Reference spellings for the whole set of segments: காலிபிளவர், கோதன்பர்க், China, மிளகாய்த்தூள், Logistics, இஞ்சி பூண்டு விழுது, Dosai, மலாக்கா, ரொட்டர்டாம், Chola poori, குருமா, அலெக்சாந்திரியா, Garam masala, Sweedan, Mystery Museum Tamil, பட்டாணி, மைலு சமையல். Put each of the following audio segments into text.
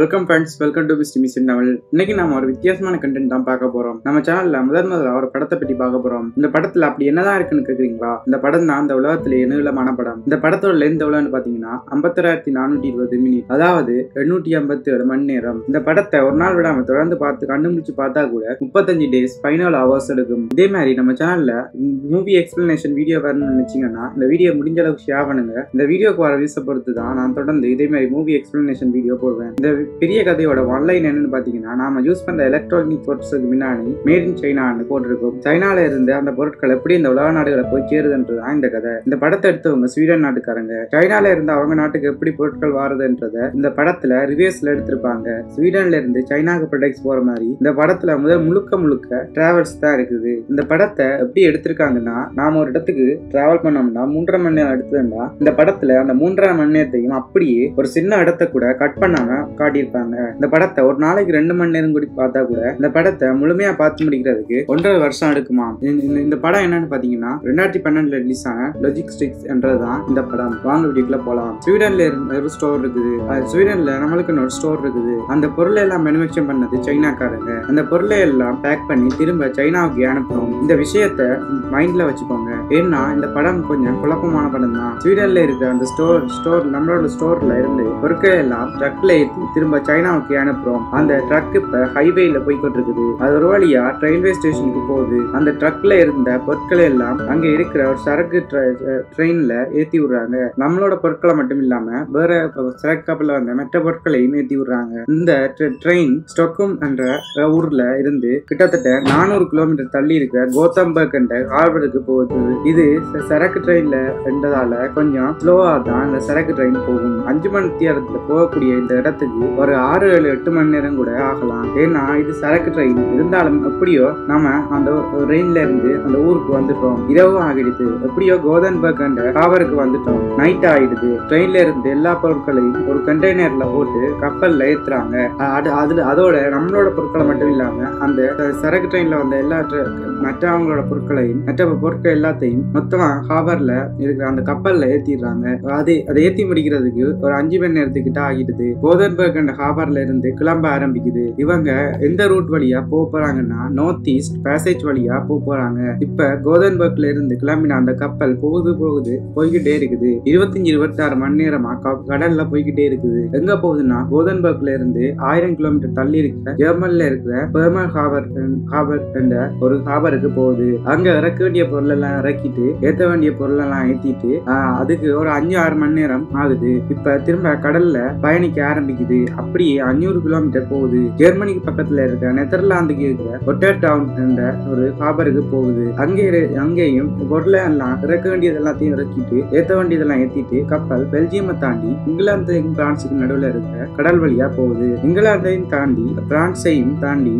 Welcome friends, welcome to Mystery Museum Tamil. இன்னைக்கு நாம ஒரு வித்தியாசமான கண்டென்ட் தான் பார்க்க போறோம். நம்ம சேனல்ல முதல்ல ஒரு படத்தை பத்தி பார்க்க போறோம். இந்த படத்துல அப்படி என்னதான் இருக்குன்னு கேக்குறீங்களா? இந்த படம் தான் அந்த உலகத்துல நீளமான படம். இந்த படத்தோட லெந்த் எவ்வளவுன்னு பாத்தீங்கன்னா 52420 நிமிடம். அதாவது 857 மணி நேரம். இந்த படத்தை ஒரு நாள் விடாம தொடர்ந்து பார்த்து கண்டுபிடிச்சு பார்த்தா கூட 35 days final hours எடுக்கும். இதே மாதிரி நம்ம சேனல்ல மூவி எக்ஸ்பிளனேஷன் வீடியோ வரணும்னு நினைச்சீங்கன்னா இந்த வீடியோ முடிஞ்ச அளவுக்கு ஷேர் பண்ணுங்க. இந்த வீடியோக்கு வர வியூஸ் பொறுத்து தான் நான் தொடர்ந்து இதே மாதிரி மூவி எக்ஸ்பிளனேஷன் வீடியோ போடுவேன். பெரிய கதையோட ஆன்லைன் என்னன்னு பாத்தீங்கன்னா நாம யூஸ் பண்ற எலக்ட்ரானிக் பொருட்களுக்கு முன்னாடி மேட் இன் சைனா போட்டிருக்கும். சைனால இருந்து அந்த பொருட்கள் எப்படி இந்த உலக நாடுகளை போய் சேருதுன்றதான் இந்த கதை. இந்த படத்தை எடுத்தவங்க ஸ்வீடன் நாட்டுக்காரங்க. சைனால இருந்து அவங்க நாட்டுக்கு எப்படி பொருட்கள் வாருதுன்றத இந்த படத்துல ரிவர்ஸ்ல எடுத்திருப்பாங்க. ஸ்வீடன்ல இருந்து சைனாக்கு ப்ராடக்ட்ஸ் போற மாதிரி இந்த படத்துல முழுக்க டிராவல்ஸ் தான் இருக்குது. இந்த படத்தை எப்படி எடுத்திருக்காங்கன்னா நாம ஒரு இடத்துக்கு டிராவல் பண்ணோம்னா 3.5 மணி நேரம் எடுத்ததுன்னா இந்த படத்துல அந்த 3.5 மணி நேரத்தையும் அப்படியே ஒரு சின்ன இடத்த கூட கட் பண்ணாம காட்டியிருப்பாங்க. இந்த படத்தை ஒரு நாளைக்கு 2 மணி நேரம் கூட பார்த்தா கூட இந்த படத்தை முழுமையா பார்த்து முடிக்கிறதுக்கு 1.5 வருஷம் எடுக்குமா. இந்த படம் என்னன்னு பாத்தீங்கன்னா 2012 ரிலீஸ் ஆன லாஜிஸ்டிக்ஸ் என்றதுதான் இந்த படம். வாங்க வீட்டுக்குள்ள போலாம். ஸ்வீடன்ல ஒரு ஸ்டோர் இருக்குது. ஸ்வீடன்ல நம்மளுக்குன்னு ஒரு ஸ்டோர் இருக்குது. அந்த பொருளை எல்லாம் மேனுஃபேக்சர் பண்ணது சைனாக்காரங்க. அந்த பொருளை எல்லாம் பேக் பண்ணி திரும்ப சைனாவுக்கு அனுப்பணும். இந்த விஷயத்த மைண்ட்ல வச்சுக்கோங்க. ஏன்னா இந்த படம் கொஞ்சம் குழப்பமான படம் தான். ஸ்வீடன்ல இருக்க அந்த ஸ்டோர் நம்மளோட ஸ்டோர்ல இருந்து பொருட்களை எல்லாம் ட்ரக்ல திரும்ப சைனாவுக்கு அனுப்புறோம். அந்த ட்ரக் இப்ப ஹைவேல போய்கிட்டு இருக்குது. அது ஒரு வழியா ரயில்வே ஸ்டேஷனுக்கு போகுது. அந்த ட்ரக்ல இருந்த பொருட்களை எல்லாம் அங்க இருக்கிற ஒரு சரக்கு ட்ரெயின்ல ஏத்தி விடுறாங்க. நம்மளோட பொருட்களை மட்டும் இல்லாம வேற சரக்கு கப்பல வந்த மற்ற பொருட்களையும் ஏத்தி விடுறாங்க. இந்த ட்ரெயின் ஸ்டொக்கும் என்ற ஊர்ல இருந்து கிட்டத்தட்ட 400 கிலோமீட்டர் தள்ளி இருக்கிற கோத்தம்பர்க் என்ற ஹார்பருக்கு போகுது. இது சரக்கு ட்ரெயின்ல இருந்ததால கொஞ்சம் ஸ்லோவா தான் இந்த சரக்கு ட்ரெயின் போகும். 5 மணி நேரத்துல போகக்கூடிய இந்த இடத்துக்கு ஒரு 6-8 மணி நேரம் கூட ஆகலாம். ஏன்னா இது சரக்கு ட்ரெயின். இருந்தாலும் எப்படியோ நாம அந்த ட்ரெயின்ல இருந்து அந்த ஊருக்கு வந்துட்டோம். இரவு ஆகிடுது. எப்படியோ கோதன்பர்க் என்ற ஹார்பருக்கு வந்துட்டோம். நைட் ஆயிடுது. ட்ரெயின்ல இருந்து எல்லா பொருட்களையும் ஒரு கண்டெய்னர்ல போட்டு கப்பல்ல ஏத்துறாங்க. அதுல அதோட நம்மளோட பொருட்களை மட்டும் இல்லாம அந்த சரக்கு ட்ரெயின்ல வந்த எல்லா மற்றவங்களோட பொருட்களையும் மற்ற பொருட்கள் எல்லாத்தையும் மொத்தமா ஹார்பர்ல இருக்கிற அந்த கப்பல்ல ஏத்திடுறாங்க. அதை ஏத்தி முடிக்கிறதுக்கு ஒரு 5 மணி நேரத்துக்கிட்ட ஆகிடுது. கோதன்பர்க் ஹார்பர்ல இருந்து கிளம்ப ஆரம்பிக்குது. இவங்க எந்த ரூட் வழியா போறாங்கன்னா நார்த் ஈஸ்ட் பேசேஜ் வழியா போறாங்க. இப்ப கோதன்பர்க்ல இருந்து கிளம்பின அந்த கப்பல் போய்கிட்டே இருக்குது. 25-26 மணி நேரமா கடல்ல போய்கிட்டே இருக்குது. எங்க போகுதுன்னா கோதன்பர்க்ல இருந்து 1000 கிலோமீட்டர் தள்ளி இருக்கிற ஜெர்மன்ல இருக்கிற பெர்மல் ஹார்பர் என்ற ஒரு ஹார்பருக்கு போகுது. அங்க இறக்க வேண்டிய பொருள் எல்லாம் இறக்கிட்டு ஏற்ற வேண்டிய பொருள் எல்லாம் ஏத்திட்டு அதுக்கு ஒரு 5-6 மணி நேரம் ஆகுது. இப்ப திரும்ப கடல்ல பயணிக்க ஆரம்பிக்குது. அப்படியே 500 கிலோமீட்டர் போகுது. ஜெர்மனிக்கு பக்கத்துல இருக்க நெதர்லாந்துக்கு இருக்கிற ரொட்டர்டாம் என்ற ஒரு ஹார்பருக்கு போகுது. அங்கேயும் பொருளை எல்லாம் இறக்க வேண்டியது எல்லாத்தையும் இறக்கிட்டு ஏற்ற வேண்டியதெல்லாம் ஏத்திட்டு கப்பல் பெல்ஜியமை தாண்டி இங்கிலாந்தையும் பிரான்ஸுக்கு நடுவில் இருக்கிற கடல் வழியா போகுது. இங்கிலாந்தையும் தாண்டி பிரான்ஸையும் தாண்டி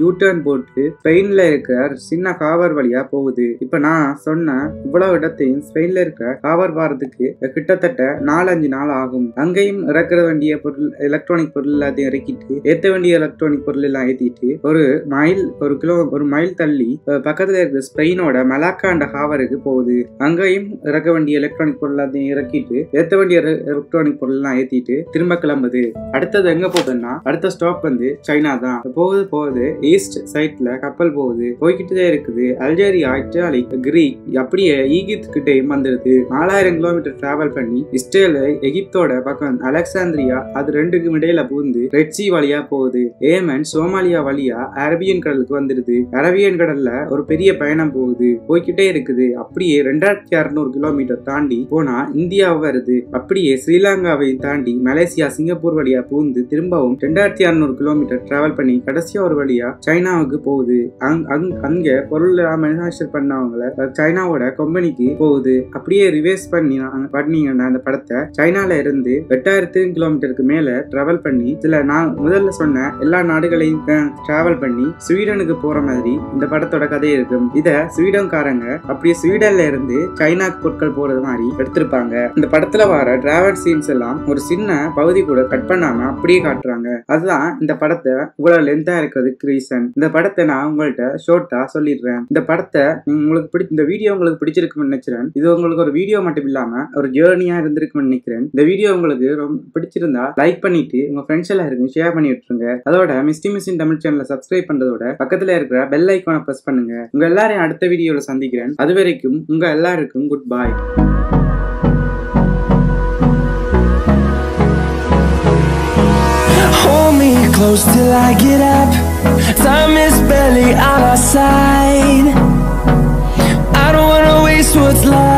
ஜூட்டன் போட்டு ஸ்பெயின்ல இருக்கிற சின்ன ஹார்பர் வழியா போகுது. இப்ப நான் சொன்ன இவ்வளவு இடத்தையும் ஸ்பெயின்ல இருக்கிற ஹார்பர் வாரத்துக்கு கிட்டத்தட்ட 4-5 நாள் ஆகும். அங்கேயும் இறக்க வேண்டிய பொருள் எலக்ட்ரானிக் பொருள் எல்லாத்தையும் இறக்கிட்டு ஏற்ற வேண்டிய எலக்ட்ரானிக் பொருள் எல்லாம் ஏத்திட்டு ஒரு மைல் தள்ளி பக்கத்துல இருக்கிற ஸ்பெயினோட மலாக்கா என்ற ஹார்பருக்கு போகுது. அங்கேயும் இறக்க வேண்டிய எலக்ட்ரானிக் பொருள் எல்லாத்தையும் இறக்கிட்டு ஏற்ற வேண்டிய எலக்ட்ரானிக் பொருள் எல்லாம் ஏத்திட்டு திரும்ப கிளம்புது. அடுத்தது எங்க போகுதுன்னா அடுத்த ஸ்டாப் வந்து சைனா தான். போகுது ஈஸ்ட் சைட்ல கப்பல் போகுது. போய்கிட்டே இருக்குது. அல்ஜேரியா, இத்தாலி, கிரீக், அப்படியே ஈகிப்து கிட்டேயும் வந்துருது. 4000 கிலோமீட்டர் டிராவல் பண்ணி இஸ்ரேல், எகிப்தோட பக்கம் அலெக்சாந்திரியா, அது ரெண்டுக்கும் இடையில பூந்து ரெட் சி வழியா போகுது. ஏமன், சோமாலியா வழியா அரேபியன் கடலுக்கு வந்துருது. அரேபியன் கடல்ல ஒரு பெரிய பயணம் போகுது. போய்கிட்டே இருக்குது. அப்படியே 2600 கிலோமீட்டர் தாண்டி போனா இந்தியா வருது. அப்படியே ஸ்ரீலங்காவை தாண்டி மலேசியா, சிங்கப்பூர் வழியா பூந்து திரும்பவும் 2600 கிலோமீட்டர் டிராவல் பண்ணி கடைசியா ஒரு வழியா சைனாவுக்கு போகுது. அங்க பொருள் மேனுஃபேக்சர் பண்ணவங்கள சைனாவோட கம்பெனிக்கு போகுது. அப்படியே ரிவர்ஸ் பண்ணீங்கன்னா அந்த படத்தை சைனால இருந்து 8000 கிலோமீட்டருக்கு மேல டிராவல் பண்ணி இதுல நான் முதல்ல சொன்ன எல்லா நாடுகளையும் டிராவல் பண்ணி ஸ்வீடனுக்கு போற மாதிரி இந்த படத்தோட கதை இருக்கும். இத ஸ்வீடன்காரங்க அப்படியே ஸ்வீடன்ல இருந்து சைனாக்கு பொருட்கள் போறது மாதிரி எடுத்திருப்பாங்க. இந்த படத்துல வர டிராவல் சீன்ஸ் எல்லாம் ஒரு சின்ன பகுதி கூட கட் பண்ணாம அப்படியே காட்டுறாங்க. அதுதான் இந்த படத்தை இவ்வளவு லென்தா இருக்கிறதுக்கு ரீசன். இந்த படத்தை நான் உங்கள்கிட்ட ஷார்ட்டா சொல்லிடுறேன். இந்த படத்தை இந்த வீடியோ உங்களுக்கு பிடிச்சிருக்குன்னு நினைக்கிறேன். இது உங்களுக்கு ஒரு வீடியோ மட்டும் இல்லாம ஒரு ஜேர்னியா இருந்திருக்குன்னு நினைக்கிறேன். இந்த வீடியோ உங்களுக்கு ரொம்ப பிடிச்சிருந்தா லைக் பண்ணிட்டு உங்க friends எல்லாம் இருக்கு ஷேர் பண்ணி விட்டுருங்க அதோட மிஸ்டரி மியூசியம் தமிழ் சேனலை சப்ஸ்கிரைப் பண்றதோட பக்கத்துல இருக்கிற பெல் ஐகானை பிரஸ் பண்ணுங்க உங்க எல்லாரையும் அடுத்த வீடியோல சந்திக்கிறேன் அதுவரைக்கும் உங்க எல்லாருக்கும் good bye Close till I get up Time is barely on our side I don't wanna waste what's left